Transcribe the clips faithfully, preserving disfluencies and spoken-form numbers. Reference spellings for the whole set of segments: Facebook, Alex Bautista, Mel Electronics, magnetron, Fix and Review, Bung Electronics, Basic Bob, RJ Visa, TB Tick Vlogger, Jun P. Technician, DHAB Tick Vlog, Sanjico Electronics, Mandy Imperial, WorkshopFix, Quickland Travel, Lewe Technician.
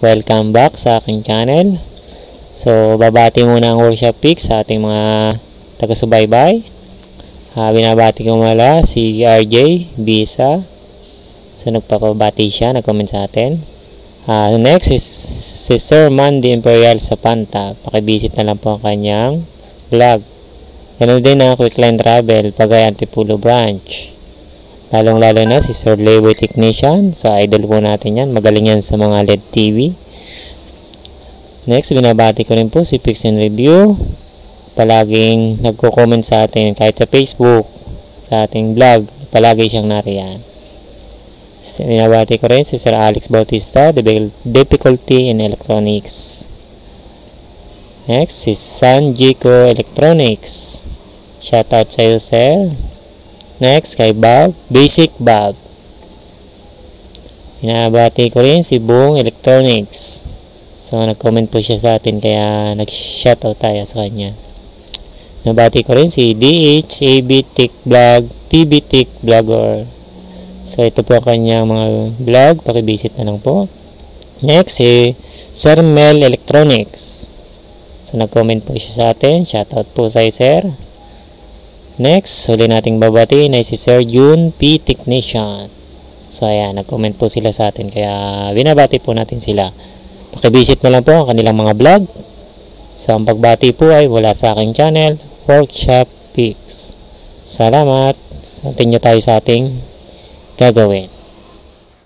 Welcome back sa aking channel. So, babati muna ang workshop fix sa ating mga taga-subaybay. Uh, binabati ko mula si R J Visa. So, nagpapabati siya, nag-comment sa atin. Uh, next is si Sir Mandy Imperial sa Panta. Pakibisit na lang po ang kanyang vlog. Ganun din ang Quickland Travel, Pagay Antipulo Branch. Lalong-lalo na si Sir Lewe Technician. So, idol po natin yan. Magaling yan sa mga L E D T V. Next, binabati ko rin po si Fix and Review. Palaging nagko-comment sa atin kahit sa Facebook, sa ating vlog. Palagi siyang nariyan. Binabati ko rin si Sir Alex Bautista, Difficulty in Electronics. Next, si Sanjico Electronics. Shoutout sa iyo, Sir. Next, kay Bob, Basic Bob. Binabati ko rin si Bung Electronics. So, nag-comment po siya sa atin kaya nag-shoutout tayo sa kanya. Binabati ko rin si D H A B Tick Vlog, T B Tick Vlogger. So, ito po kanyang mga vlog. Pakibisit na lang po. Next, si Sir Mel Electronics. So, nag-comment po siya sa atin. Shoutout po sa'yo, Sir. Next, huli nating babatiin ay si Sir Jun P. Technician. So, ayan, nag-comment po sila sa atin. Kaya, binabati po natin sila. Pakibisit na lang po ang kanilang mga vlog. So, ang pagbati po ay wala sa aking channel, WorkshopFix. Salamat. Continue tayo sa ating gagawin.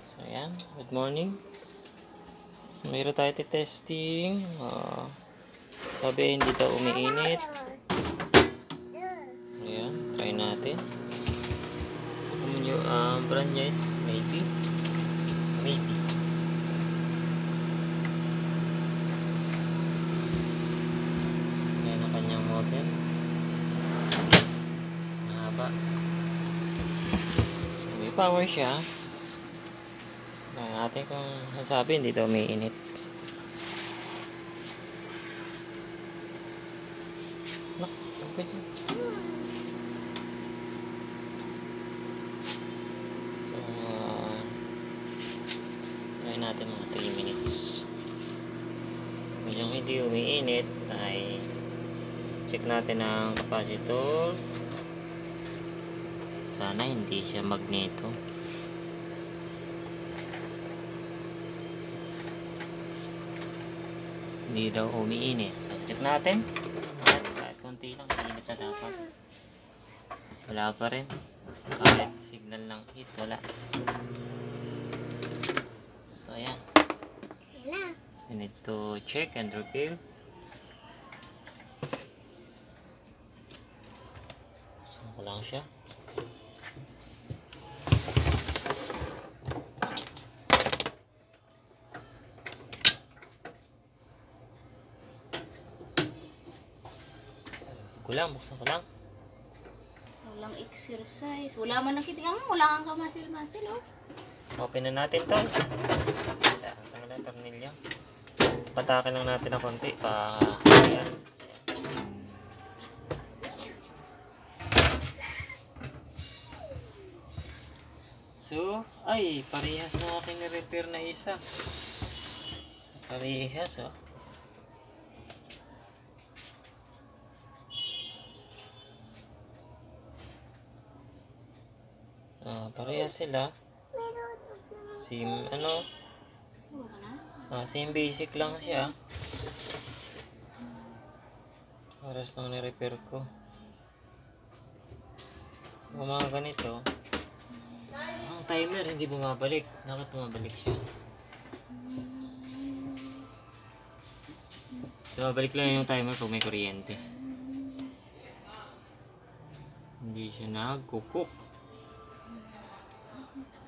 So, ayan. Good morning. So, mayroon tayo testing. Uh, sabi, hindi daw umiinit. Ayan, try natin. So, kung nyo ang um, brand niya is maybe. Maybe. Ayan ang kanyang model. Mahaba. So, may power siya. Ayan natin kung nasabi, hindi daw may init. Look, okay dyan. Natin mga three minutes. Kung hindi umiinit ay check natin ang capacitor. Sana hindi siya magneto. Hindi daw umiinit. So check natin. At kahit konti lang umiinit na dapat. Wala pa rin. Kahit signal lang hit wala. So, ayan. We need to check and repair. So, kulang siya. Kulang, buksan ko lang. Walang exercise. Wala man nakitingan mo. Wala kang kamasil-masil, oh. Open na natin to. Tanggalan ang tornilyo. Patakin lang natin ng konti pa. Ayan. So, ay parehas na aking repair na isa. So, parehas oh. Ah, parehas sila. Sim ano? Ah, same basic lang siya. Oras nang ni-repair ko. Kung mga ganito, ang timer hindi bumabalik. Dapat bumabalik siya. Bumabalik lang yung timer pag may kuryente. Hindi siya nagkukuk.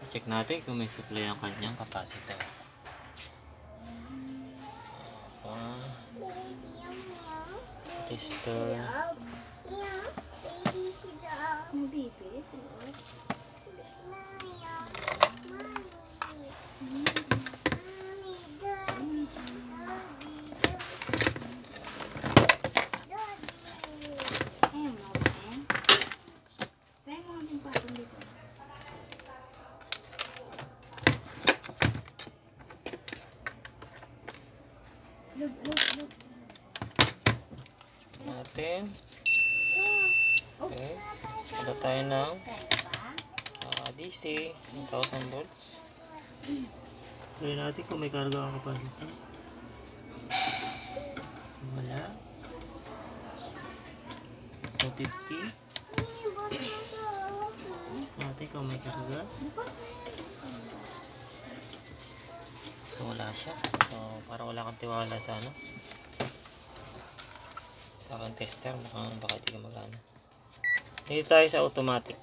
Check natin kung may supply ang kanyang capacitor. Ito. Tester. natin. Okay. Punta tayo ng uh, D C one thousand volts. Tignan natin kung may karga ang kapasitor. Wala. two fifty. Natin kung may karga. So wala siya. So para wala kang tiwala sa ano. Sa akin tester, mukhang baka di ka magana. Dito tayo sa automatic.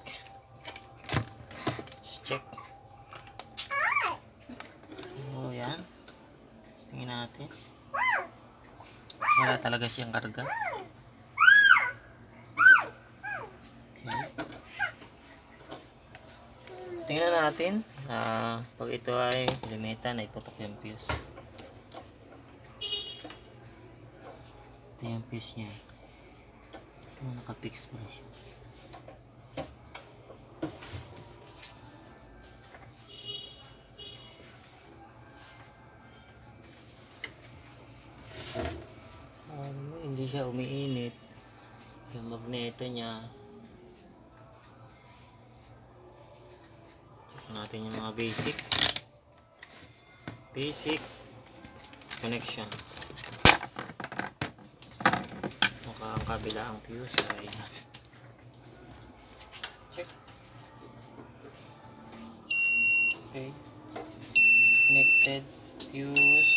Let's check. So yan. Tingin natin. Wala talaga siyang karga. Tingnan natin, uh, pag ito ay limitan, ay putok yung fuse. Ito yung fuse niya. Oh, nakapix pala siya. Um, hindi siya umiinit. Yung magneto niya. Natin yung mga basic basic connections. Mukha ang kabila ang fuse ay check. Okay, connected fuse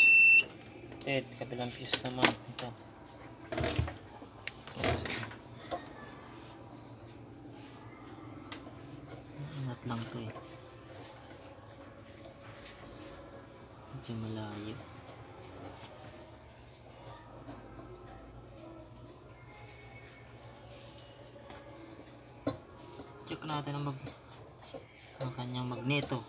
dead, kabilang fuse naman ito. Nat lang to eh, medyo malayo. Check natin ang, mag ang kanyang magneto.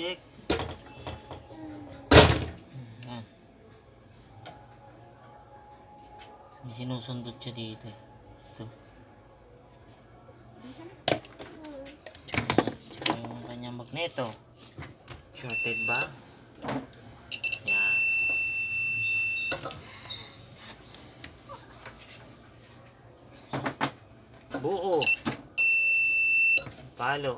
Check. Ayan. So, may sinusundot siya dito. Ito. Tsaka yung kanyang magneto. Shorted ba? Ayan. Buo. Palo.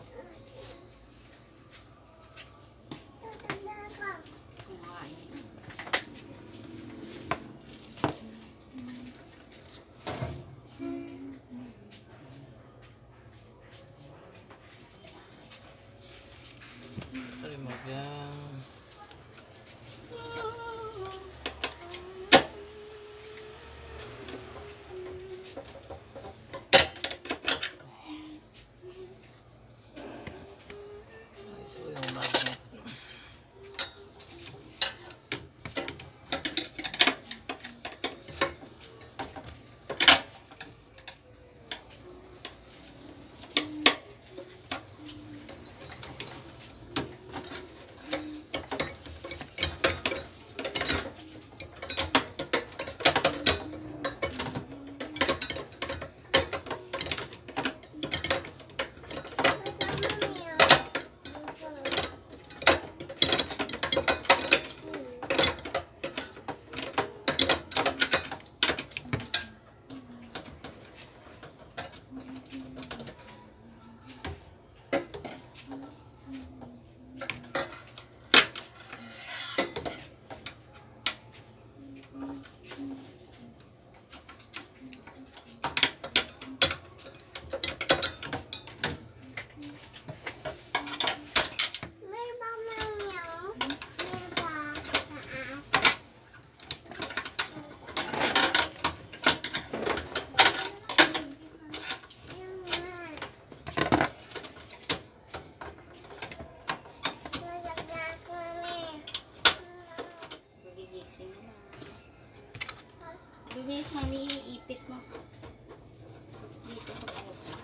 Binis, mami, iipit mo dito sa puto.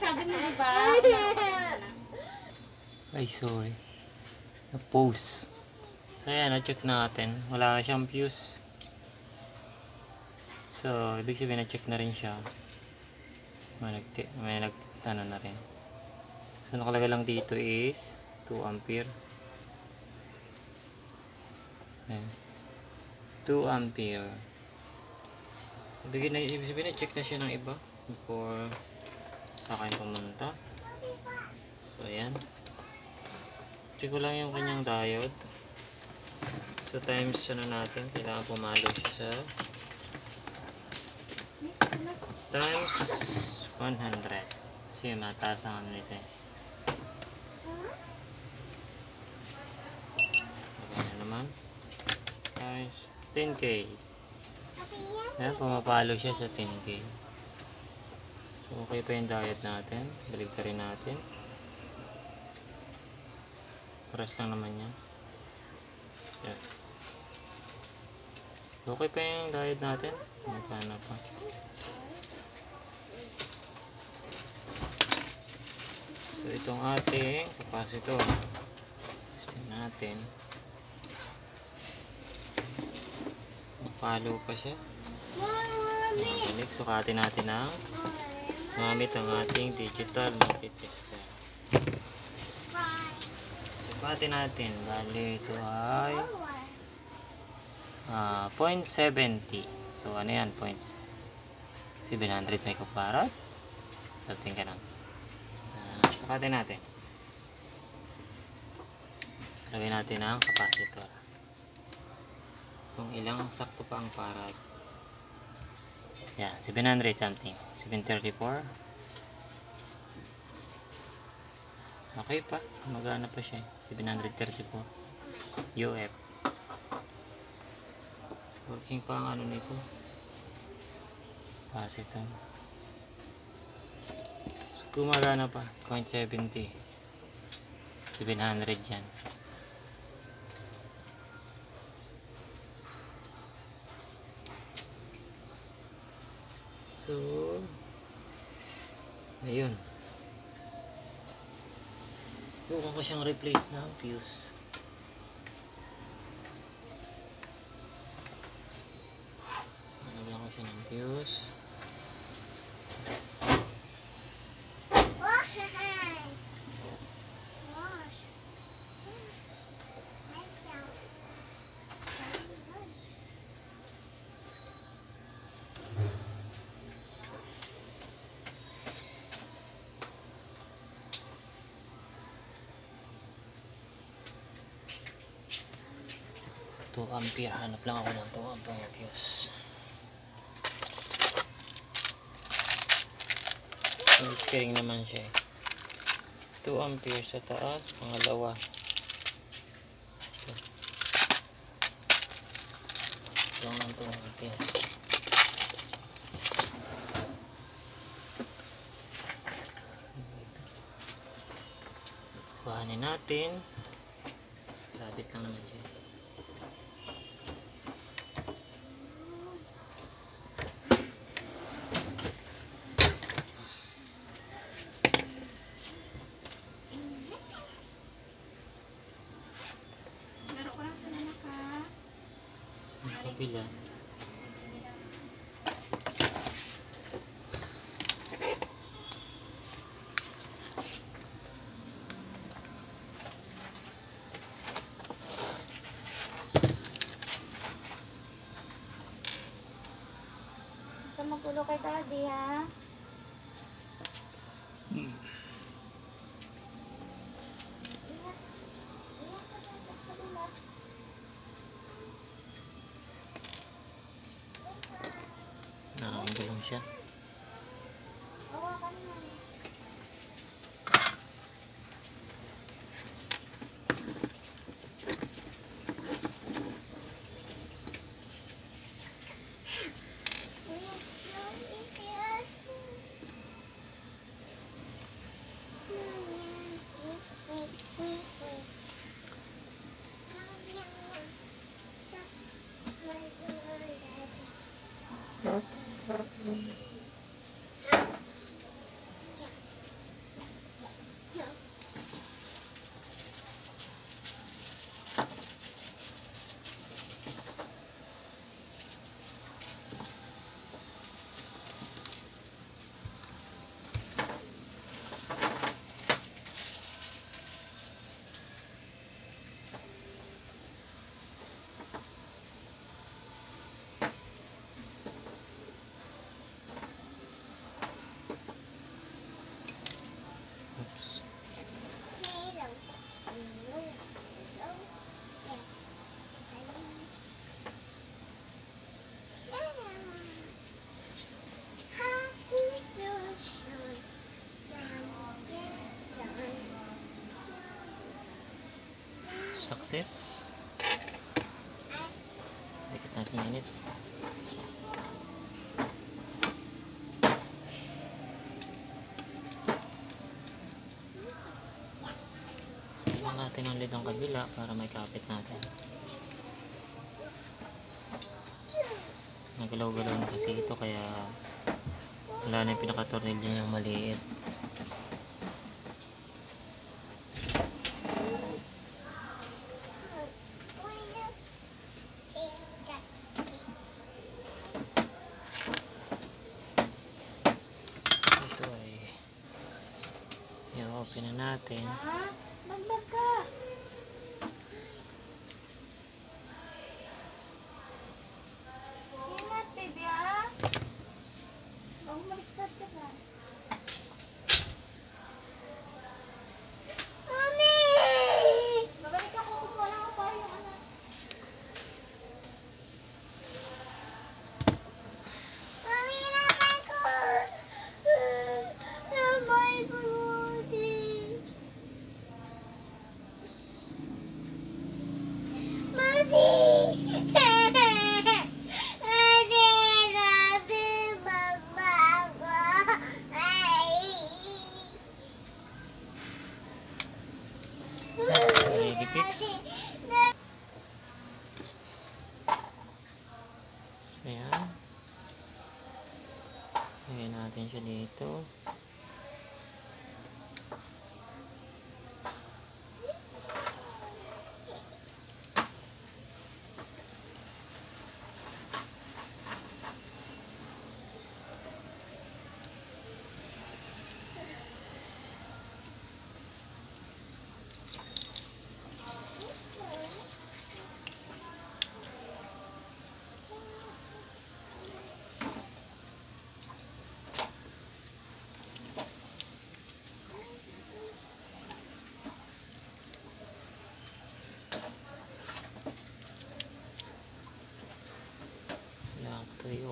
sabi mo diba? Ay, sorry. Na-pose. So, ayan, na-check natin. Wala na siyang fuse. So, ibig sabihin na-check na rin siya. May nag-tick, may nag-tick ano na rin. So, nakalagay lang dito is two ampere. Ayan. two ampere. Ibig sabihin na-check na siya ng iba before sa akin pumunta. So, ayan. Check ko lang yung kanyang diode. So times ano natin, kailangan pumalo siya sa times one hundred. Kasi mataas ang ano nito eh. Okay na naman. Times ten K. Ayan, pumapalo siya sa ten K. So okay pa yung diode natin. Balik ka rin natin. Press lang naman yan. Yan. Okay pa yung diode natin. Magkano pa. So itong ating kapasitor. Testing natin. Mapalo pa siya. Balik, sukatin natin ang gamit ang ating digital multitester. Sukatin natin, bali ito ay uh, zero point seven zero. So ano yan, zero point seven hundred microfarad. Sabihin ka lang. Uh, sukatin natin. Lagay natin ang kapasitor. Kung ilang sakto pa ang farad. Yeah, seven hundred something. seven thirty-four. Okay pa, magana pa siya. seven thirty-four U F. Working pa ang ano nito. Kapasitor. So, kumagana pa. zero point seven zero. seven hundred yan. So, ayun. Bukan ko siyang replace ng fuse. Nalagyan ko siya ng fuse. two ampere, hanap lang ako ng two ampere fuse. Nag-scaring naman siya eh. two ampere sa taas, pangalawa. Ito. Ito lang ng two ampere. Kuhanin natin. Sabit lang naman siya. Pila. Ito magulo kay Daddy ha. Siya. sukses. Dikit lagi ini. Natin ulit ang kabila para may kapit natin. Nagalaw-galaw na kasi ito kaya wala na yung pinaka-tornilyo yung maliit.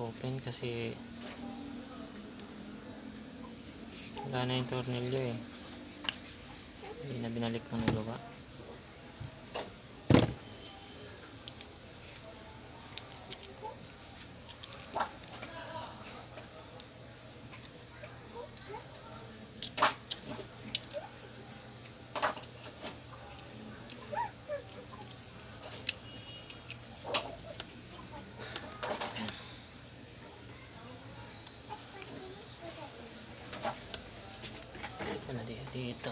Open kasi wala na yung tornilyo eh, hindi na binalik ng nagawa. Dito.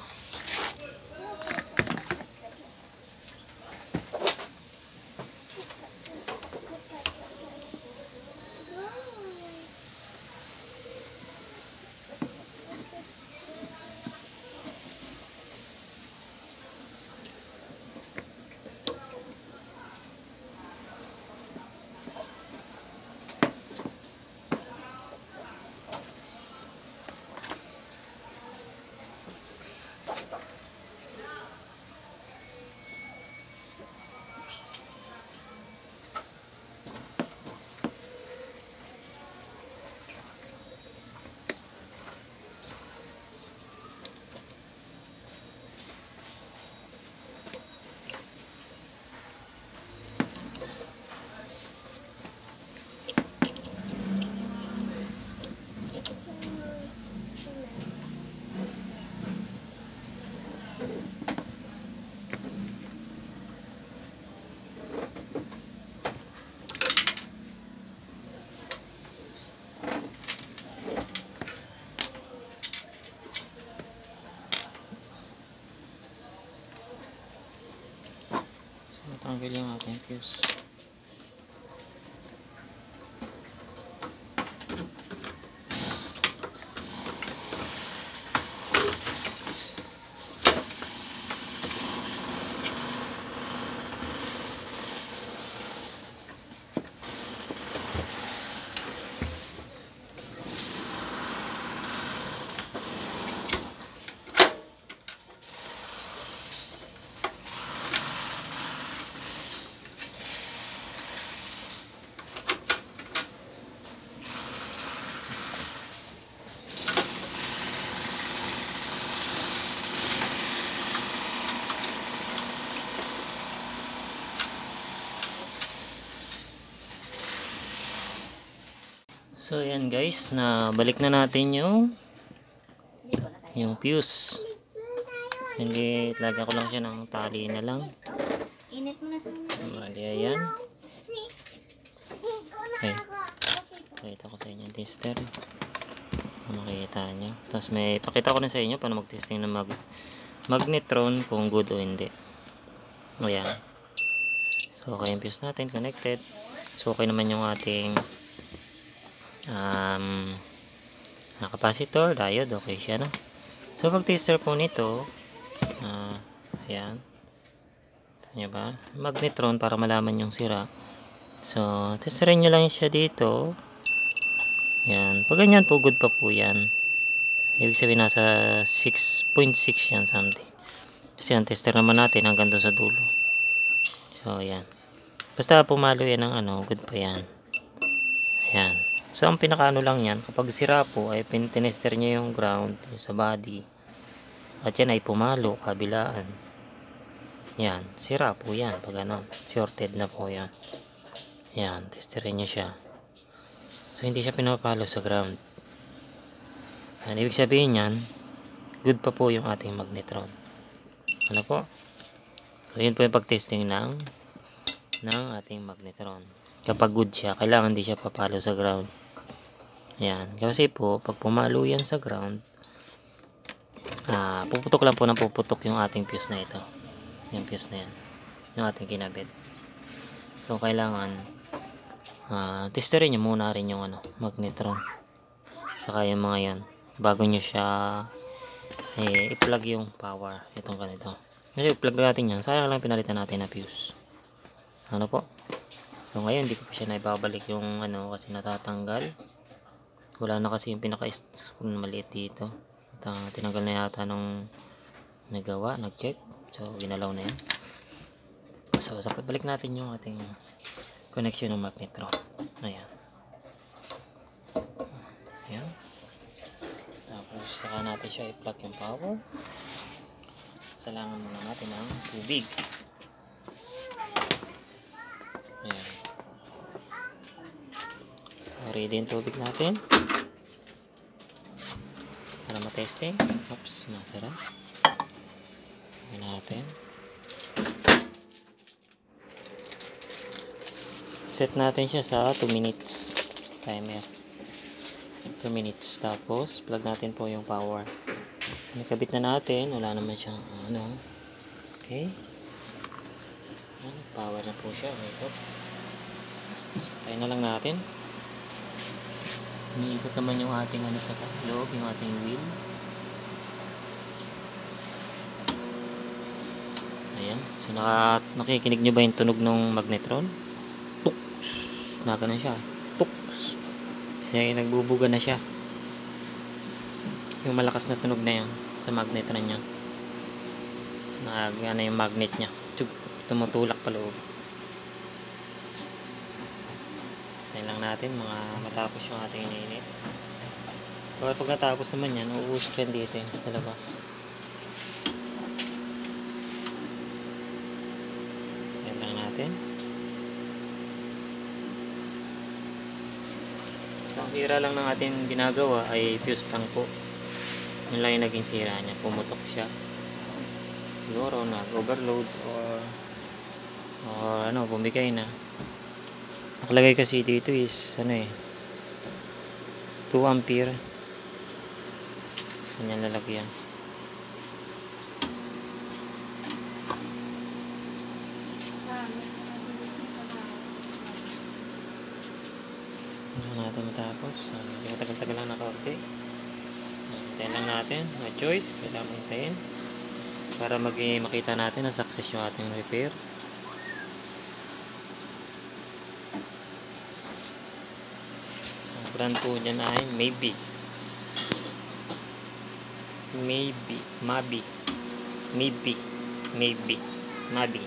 Tanggal yung ating fuse. So ayan guys, na balik na natin yung yung fuse. Hindi, lagyan ko lang siya ng tali na lang. Init mo na sa mga. Ayan. Okay. Pakita ko sa inyo yung tester. Makikita nyo. Tapos may pakita ko na sa inyo paano mag-testing ng mag magnetron kung good o hindi. Ayan. So okay yung fuse natin, connected. So okay naman yung ating um, na capacitor, diode, okay siya na. So pag tester po nito, uh, ayan, tanya ba? Magnetron para malaman yung sira. So testerin nyo lang siya dito. Ayan, pag ganyan po, good pa po yan. Ibig sabihin nasa six point six yan something. Kasi ang tester naman natin hanggang doon sa dulo. So ayan, basta pumalo yan ng ano, good pa yan. Ayan. So, ang pinakaano lang yan, kapag sira po, ay pintinester nyo yung ground sa body. At yan ay pumalo, kabilaan. Yan, sira po yan. Pag ano, shorted na po yan. Yan, testerin nyo siya. So, hindi siya pinapalo sa ground. Yan, ibig sabihin yan, good pa po yung ating magnetron. Ano po? So, yun po yung pag-testing ng, ng ating magnetron. Kapag good siya, kailangan hindi siya papalo sa ground. Yan, kasi po, pag pumalo yan sa ground, ah, puputok lang po ng puputok yung ating fuse na ito. Yung fuse na yan. Yung ating kinabit. So, kailangan, ah, testerin nyo muna rin yung ano, magnetron. Saka yung mga yan. Bago nyo siya, eh, i-plug yung power. Itong ganito. Kasi i-plug natin yan. Sayang lang pinalitan natin na fuse. Ano po? So, ngayon, hindi ko pa siya naibabalik yung ano, kasi natatanggal. Wala na kasi yung pinaka-spoon maliit dito. Tinanggal na yata nung nagawa, nag-check. So, ginalaw na yan. So, balik natin yung ating connection ng magnetron. Ayan. Ayan. Tapos, saka natin siya i-plug yung power. Salangan muna natin ang tubig. Ayan. Ready yung tubig natin. Para matesting. Oops, nasara. Ayan natin. Set natin siya sa two minutes timer. two minutes. Tapos, plug natin po yung power. So, nakabit na natin. Wala naman siyang ano. Okay. Power na po siya. Tayo na lang natin. Umiikot naman yung ating ano sa loob, yung ating wheel. Ayan. So, naka, nakikinig nyo ba yung tunog ng magnetron? Tuks! Naka na siya. Tuks! Kasi nagbubuga na siya. Yung malakas na tunog na yun sa magnetron niya. Nag, ano yung magnet niya. Tumutulak pa loob. Lang natin mga matapos yung ating ininit. Pero pag natapos naman yan, uusok yan dito yung talabas. Ayan lang natin. So, ang sira lang ng ating ginagawa ay fuse lang po. Yun lang yung naging sira niya. Pumutok siya. Siguro nag-overload or, or ano, bumigay na. Nakalagay kasi dito is ano eh two ampere. Saan yan lalagyan? Ano natin matapos? Hindi matagal-tagal lang naka-orte. Hintayin lang natin. No choice. Kailangan hintayin para maging makita natin na success yung ating repair. Brand po dyan ay maybe maybe mabi maybe maybe mabi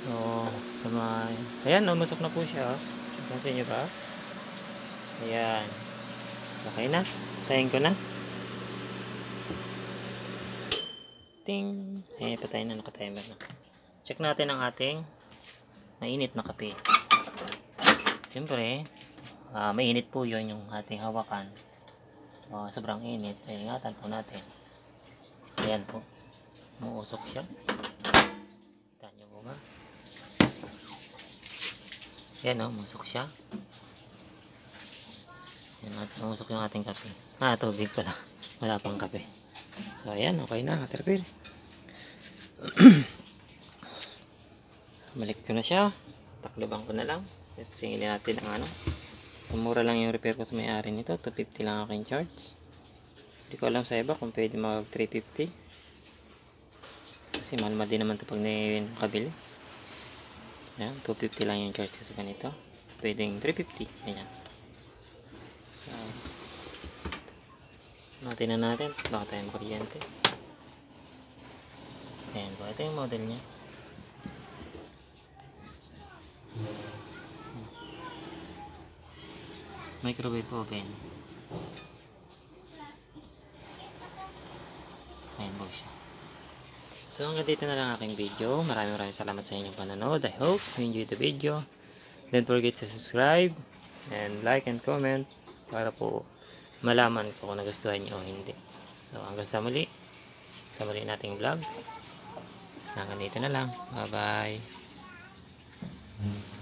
so sa may ayan, umusok na po siya. Pansin nyo ba? Ayan, okay na, tayin ko na. ating eh patay na, naka-timer na. Check natin ang ating mainit na kape. Siyempre uh, mainit po yun yung ating hawakan, uh, sobrang init. Eh, ingatan po natin. Ayan po, umuusok siya. Kita nyo po ba? Ayan o, oh, umusok siya. Ayan, umusok yung ating kape. Ah, tubig pala. Wala pang kape. So, ayan, okay na. Katerpil. Balik ko na siya. Taklubang ko na lang. Singilin natin ang ano. So, mura lang yung repair ko sa may-ari nito. two fifty lang aking charge. Hindi ko alam sa iba kung pwede mag three fifty. Kasi mahal-mahal din naman ito pag nakabili. Ayan, two fifty lang yung charge kasi ganito. Pwedeng three fifty. Ayan. So, natin na natin. Baka tayo makaryente. Ayan po. Ito yung model niya. Microwave oven. Ayan po siya. So hanggang dito na lang aking video. Maraming maraming salamat sa inyong panonood. I hope you enjoyed the video. Don't forget to subscribe and like and comment para po malaman ko kung nagustuhan nyo o hindi. So hanggang sa muli, sa muli nating vlog. Hanggang dito na lang. Bye bye.